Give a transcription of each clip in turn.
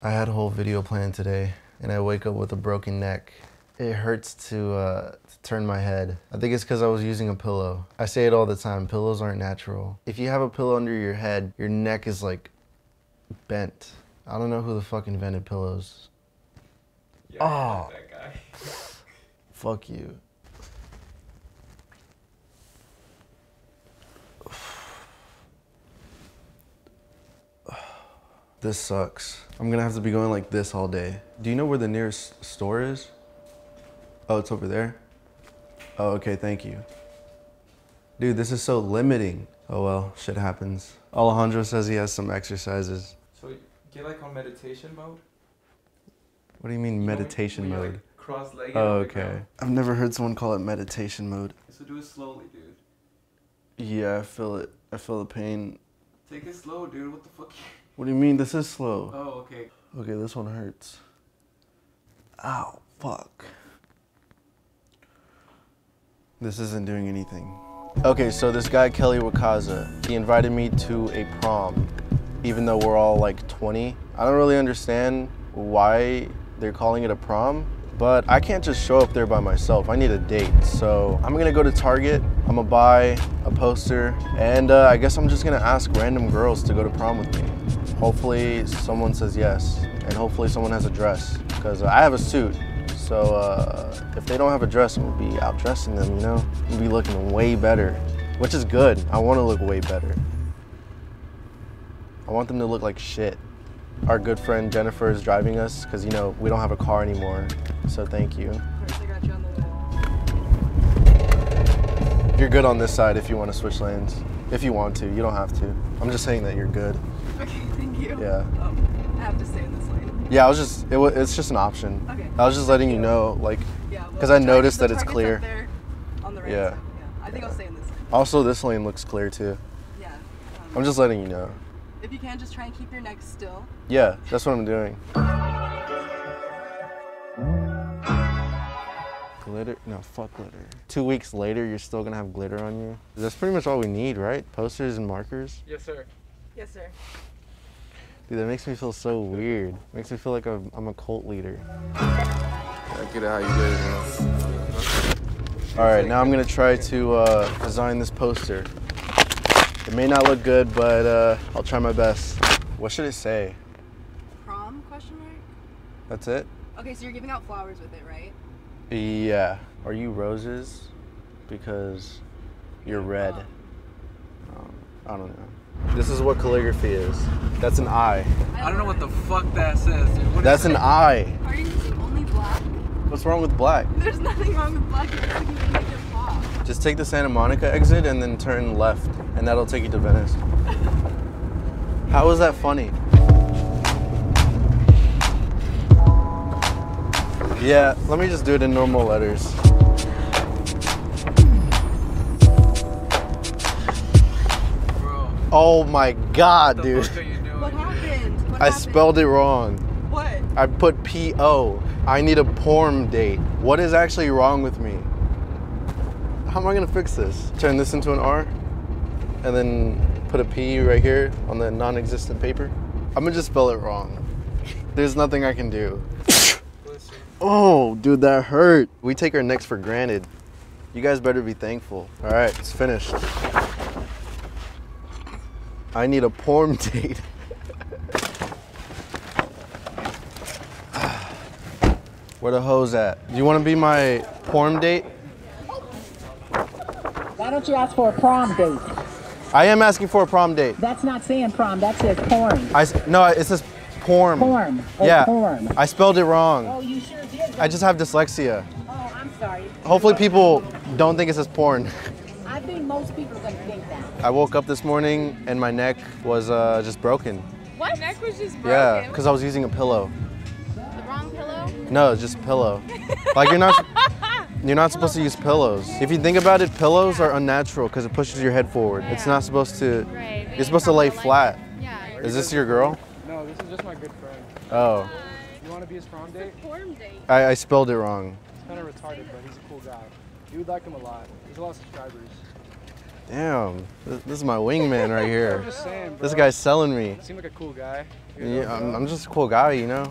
I had a whole video planned today, and I wake up with a broken neck. It hurts to turn my head. I think it's because I was using a pillow. I say it all the time, pillows aren't natural. If you have a pillow under your head, your neck is like bent. I don't know who the fuck invented pillows. Yeah, oh, that guy. Fuck you. This sucks. I'm gonna have to be going like this all day. Do you know where the nearest store is? Oh, it's over there? Oh, okay, thank you. Dude, this is so limiting. Oh well, shit happens. Alejandro says he has some exercises. So you're like on meditation mode? What do you mean meditation mode? Like cross-legged. Oh, okay. I've never heard someone call it meditation mode. So do it slowly, dude. Yeah, I feel it. I feel the pain. Take it slow, dude. What the fuck? What do you mean? This is slow. Oh, okay. Okay, this one hurts. Ow, fuck. This isn't doing anything. Okay, so this guy, Kelly Wakasa, he invited me to a prom, even though we're all like 20. I don't really understand why they're calling it a prom, but I can't just show up there by myself. I need a date, so I'm gonna go to Target. I'm gonna buy a poster, and I guess I'm just gonna ask random girls to go to prom with me. Hopefully someone says yes, and hopefully someone has a dress, because I have a suit. So if they don't have a dress, we'll be outdressing them, you know? We'll be looking way better, which is good. I want to look way better. I want them to look like shit. Our good friend Jennifer is driving us, because, you know, we don't have a car anymore. So thank you. Of course, I got you on the way. You're good on this side if you want to switch lanes. If you want to, you don't have to. I'm just saying that you're good. Okay, thank you. Yeah. I have to stay in this lane. Yeah, I was just, it's just an option. Okay. I was just letting you know, like, because yeah, well, I noticed that it's clear. Up there on the right side. Yeah. I think I'll stay in this lane. Also, this lane looks clear too. Yeah. I'm just letting you know. If you can, just try and keep your neck still. Yeah, that's what I'm doing. Glitter? No, fuck glitter. 2 weeks later, you're still gonna have glitter on you? That's pretty much all we need, right? Posters and markers? Yes, sir. Yes, sir. Dude, that makes me feel so weird. Makes me feel like I'm a cult leader. I get it how you did it. All right, now I'm gonna try to design this poster. It may not look good, but I'll try my best. What should it say? Prom, question mark? That's it? Okay, so you're giving out flowers with it, right? Yeah. Are you roses? Because you're red. I don't know. This is what calligraphy is. That's an eye. I don't know what the fuck that says, dude. What That's an eye. Are you using only black? What's wrong with black? There's nothing wrong with black. Just take the Santa Monica exit and then turn left, and that'll take you to Venice. How is that funny? Yeah, let me just do it in normal letters. Oh my god, dude. What the fuck are you doing? What happened? I spelled it wrong. What? I put P-O. I need a porn date. What is actually wrong with me? How am I gonna fix this? Turn this into an R and then put a P right here on the non-existent paper. I'm gonna just spell it wrong. There's nothing I can do. Oh, dude, that hurt. We take our necks for granted. You guys better be thankful. All right, it's finished. I need a porn date. Where the hoes at? Do you want to be my porn date? Why don't you ask for a prom date? I am asking for a prom date. That's not saying prom. That says porn. No, it says porn. Porn. Oh, yeah. Porn. I spelled it wrong. Oh, you sure did. I just have dyslexia. Oh, I'm sorry. Hopefully people don't think it says porn. I think most people are going to think that. I woke up this morning and my neck was just broken. What? Your neck was just broken? Yeah, because I was using a pillow. The wrong pillow? No, it's just a pillow. Like, you're not supposed to use pillows. If you think about it, pillows are unnatural because it pushes your head forward. Yeah. It's not supposed to, right. You're supposed to lay flat. Yeah. Is this your girl? No, this is just my good friend. Oh. You want to be his prom date? I spelled it wrong. It's kind of retarded, but he's a cool guy. You would like him a lot. He's a lot of subscribers. Damn, this is my wingman right here. I'm just saying, bro. This guy's selling me. Seemed like a cool guy. Yeah, I'm just a cool guy, you know?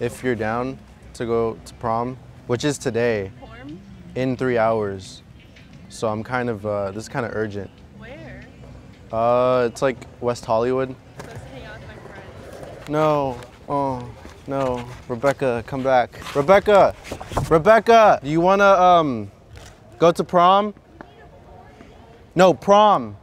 If you're down to go to prom, which is today, in 3 hours. So I'm kind of, this is kind of urgent. Where? It's like West Hollywood. I'm supposed to hang out with my friends. No, oh, no. Rebecca, come back. Rebecca, Rebecca, do you wanna go to prom? No, prom.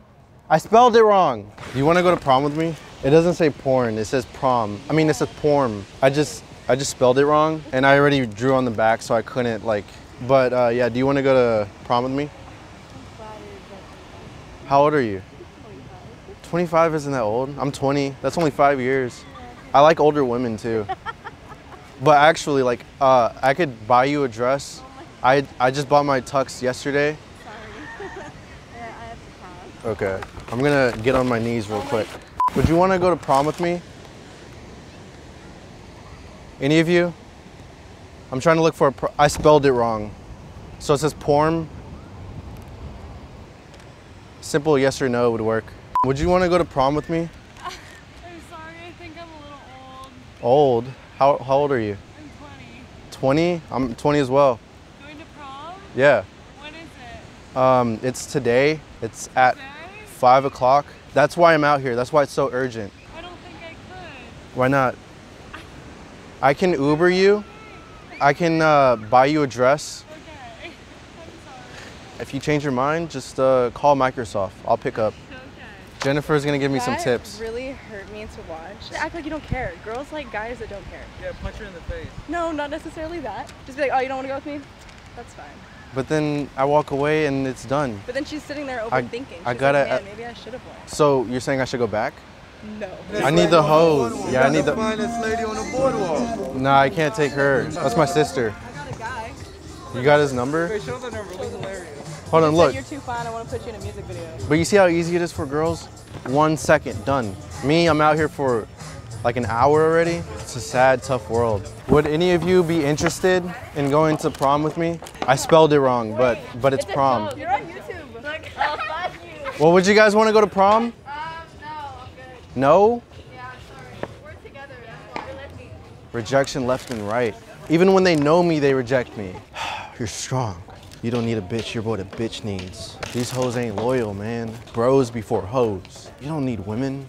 I spelled it wrong. Do you wanna go to prom with me? It doesn't say porn, it says prom. I mean, it says porn. I just spelled it wrong and I already drew on the back so I couldn't like, but yeah, do you wanna go to prom with me? How old are you? 25. 25 isn't that old. I'm 20. That's only 5 years. I like older women too. But actually, like, I could buy you a dress. I just bought my tux yesterday. Sorry. Yeah, I have to prom. Okay. I'm gonna get on my knees real quick. Would you want to go to prom with me? Any of you? I'm trying to look for a pro. I spelled it wrong. So it says porn. Simple yes or no would work. Would you want to go to prom with me? I'm sorry, I think I'm a little old. Old? How old are you? I'm 20. 20? I'm 20 as well. Going to prom? Yeah. When is it? It's today. It's at 5 o'clock. That's why I'm out here. That's why it's so urgent. I don't think I could. Why not? I can Uber you. I can buy you a dress. Okay. I'm sorry. If you change your mind, just call Microsoft. I'll pick up. Okay. Jennifer's gonna give me some tips. That really hurt me to watch. They act like you don't care. Girls like guys that don't care. Yeah, punch her in the face. No, not necessarily that. Just be like, oh, you don't wanna go with me? That's fine. But then I walk away and it's done. But then she's sitting there overthinking. She's like, man, maybe I should have won. So you're saying I should go back? No. I need the hose. Yeah, I need the finest lady on the boardwalk. Nah, I can't take her. That's my sister. I got a guy. You got his number? Wait, show the number. He's hilarious. Hold on, look. You're too fine. I want to put you in a music video. But you see how easy it is for girls? 1 second, done. Me, I'm out here for like an hour already. It's a sad, tough world. Would any of you be interested in going to prom with me? I spelled it wrong, but it's prom. You're on YouTube. Like, I'll find you. Well, would you guys want to go to prom? No, I'm good. No? Yeah, I'm sorry. We're together, that's why you let me. Rejection left and right. Even when they know me, they reject me. You're strong. You don't need a bitch, you're what a bitch needs. These hoes ain't loyal, man. Bros before hoes. You don't need women.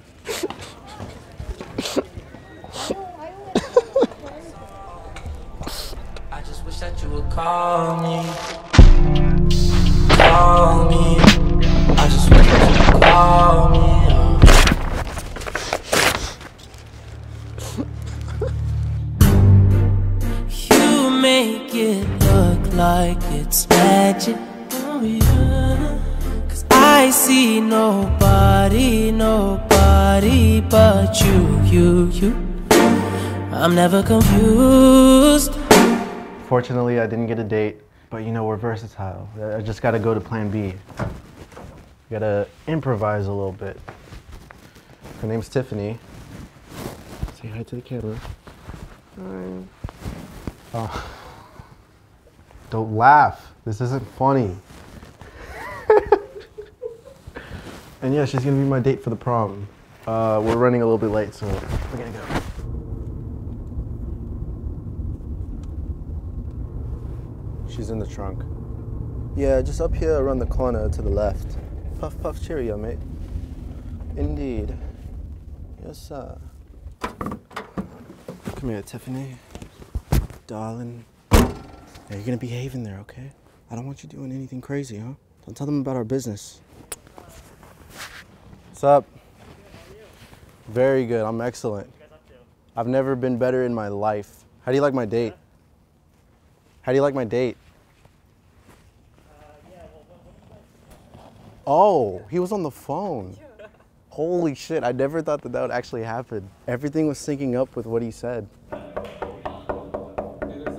Call me, call me. I just want you to call me. You make it look like it's magic. Oh, yeah. 'Cause I see nobody, nobody but you, you. I'm never confused. Fortunately, I didn't get a date, but you know, we're versatile. I just gotta go to plan B. Gotta improvise a little bit. Her name's Tiffany. Say hi to the camera. Hi. Oh. Don't laugh. This isn't funny. And yeah, she's gonna be my date for the prom. We're running a little bit late, so we're gonna go. She's in the trunk. Yeah, just up here around the corner to the left. Puff, puff, cheerio, mate. Indeed. Yes, sir. Come here, Tiffany. Darling. Now you're gonna behave in there, okay? I don't want you doing anything crazy, huh? Don't tell them about our business. What's up? Very good, I'm excellent. I've never been better in my life. How do you like my date? How do you like my date? Oh, he was on the phone. Holy shit, I never thought that would actually happen. Everything was syncing up with what he said. Hey, there's a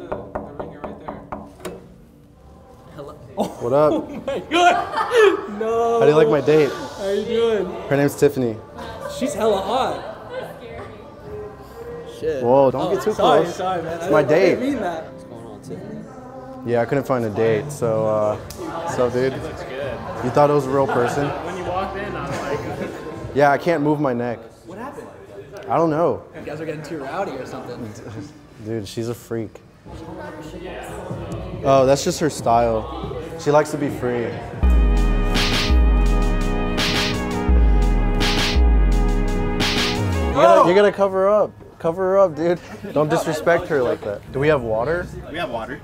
ringer right there. Hello. Oh, what up? Oh my god! No! How do you like my date? How are you doing? Her name's Tiffany. She's hella hot. That's scary. Shit. Whoa, don't get too close. Sorry, man. It's my date. I didn't mean that. Yeah, I couldn't find a date, so, dude, you thought it was a real person? When you walked in, I'm like... Yeah, I can't move my neck. What happened? I don't know. You guys are getting too rowdy or something. Dude, she's a freak. Oh, that's just her style. She likes to be free. You're gonna cover her up. Cover her up, dude. Don't disrespect her like that. Do we have water? We have water.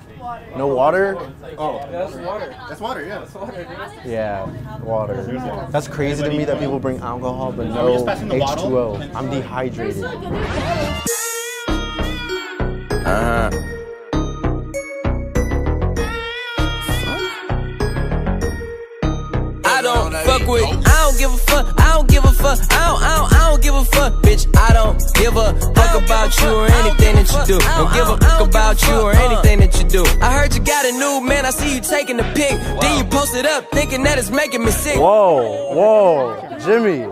No water? Oh, that's water. That's water, yeah. That's water. Yeah, water. That's crazy to me that people bring alcohol but no H2O. I'm dehydrated. I don't give a fuck, I don't give a fuck, I don't give a fuck, bitch. I don't give a fuck about you or anything that you do. Don't give a fuck about you or anything that you do. I heard you got a new man, I see you taking a pic. Then you post it up thinking that it's making me sick. Whoa, whoa, Jimmy.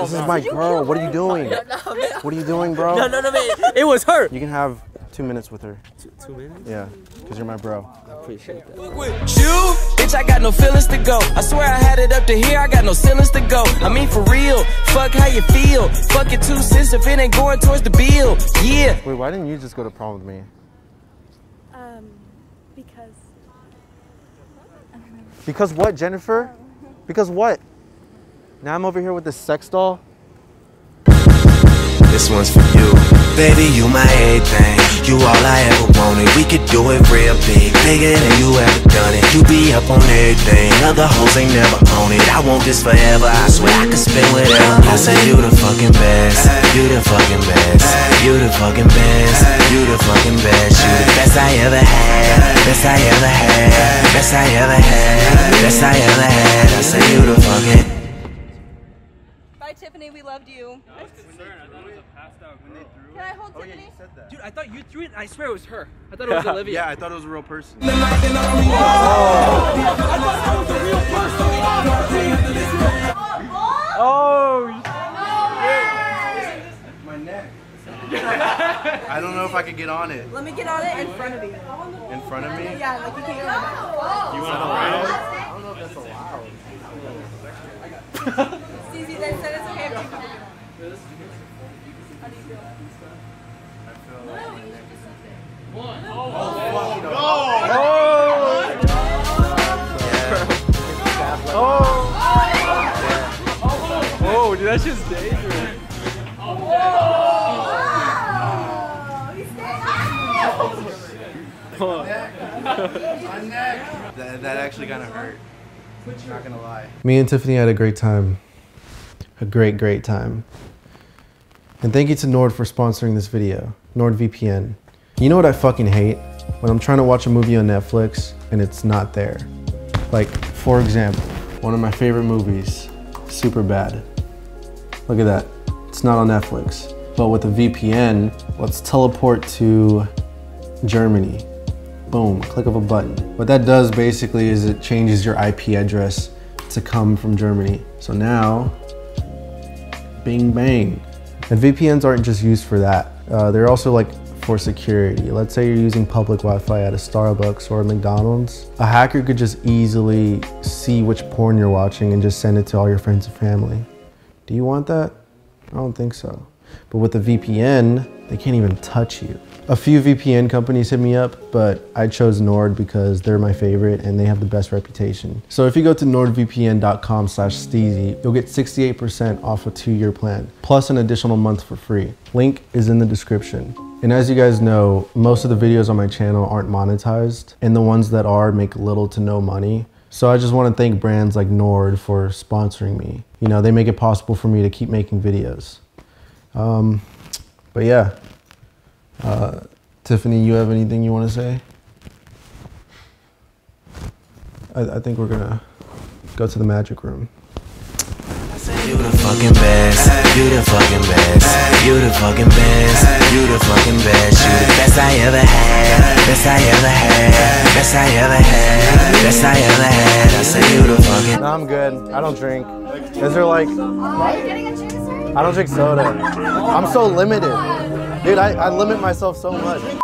This is my girl, what are you doing? What are you doing, bro? No, no, no, man, it was her. You can have 2 minutes with her. 2 minutes? Yeah, because you're my bro. I appreciate that. You, bitch, I got no feelings to go. I swear I had it up to here, I got no ceilings to go. I mean, for real, fuck how you feel. Fuck your 2 cents if it ain't going towards the bill. Yeah. Wait, why didn't you just go to prom with me? Because... I don't know. Because what, Jennifer? Because what? Now I'm over here with this sex doll. This one's for you. Baby, you my everything. You all I ever wanted. We could do it real big, bigger than you ever done it. You be up on everything, other hoes ain't never on it. I want this forever, I swear I could spend whatever. I say you the fucking best, you the fucking best, you the fucking best, you the fucking best. You the best I ever had, best I ever had, best I ever had, best I ever had. I say you the fucking... Tiffany, we loved you. No, I was concerned. I thought it was a passed out girl. Can I hold Tiffany? Yeah, you said that. Dude, I thought you threw it. I swear it was her. I thought it was Olivia. Yeah, I thought it was a real person. Oh. I thought it was a real person. Oh. Yeah. My neck. I don't know if I could get on it. Let me get on it in front of you. In front of me? Yeah, like you can't get on it. You want to ride it? I don't know if that's allowed. Oh, dude, that's just dangerous. Oh. That actually kind of hurt. I'm not gonna lie. Me and Tiffany had a great time. A great, great time. And thank you to Nord for sponsoring this video, NordVPN. You know what I fucking hate? When I'm trying to watch a movie on Netflix and it's not there. Like, for example, one of my favorite movies, Superbad. Look at that, it's not on Netflix. But with a VPN, let's teleport to Germany. Boom, click of a button. What that does basically is it changes your IP address to come from Germany. So now, bing bang. And VPNs aren't just used for that. They're also like for security. Let's say you're using public Wi-Fi at a Starbucks or a McDonald's. A hacker could just easily see which porn you're watching and just send it to all your friends and family. Do you want that? I don't think so. But with a VPN, they can't even touch you. A few VPN companies hit me up, but I chose Nord because they're my favorite and they have the best reputation. So if you go to nordvpn.com/steezy, you'll get 68% off a 2-year plan, plus an additional month for free. Link is in the description. And as you guys know, most of the videos on my channel aren't monetized, and the ones that are make little to no money. So I just want to thank brands like Nord for sponsoring me. You know, they make it possible for me to keep making videos. But yeah. Tiffany, you have anything you want to say? I think we're gonna go to the magic room. You the fucking best, you the fucking best, you the fucking best, you the fucking best, you the best I ever had, best I ever had, best I ever had, best I ever had. I say you the fucking... No, I'm good. I don't drink. Is there like... Are you getting a juice? I don't drink soda. I'm so limited. Dude, I limit myself so much.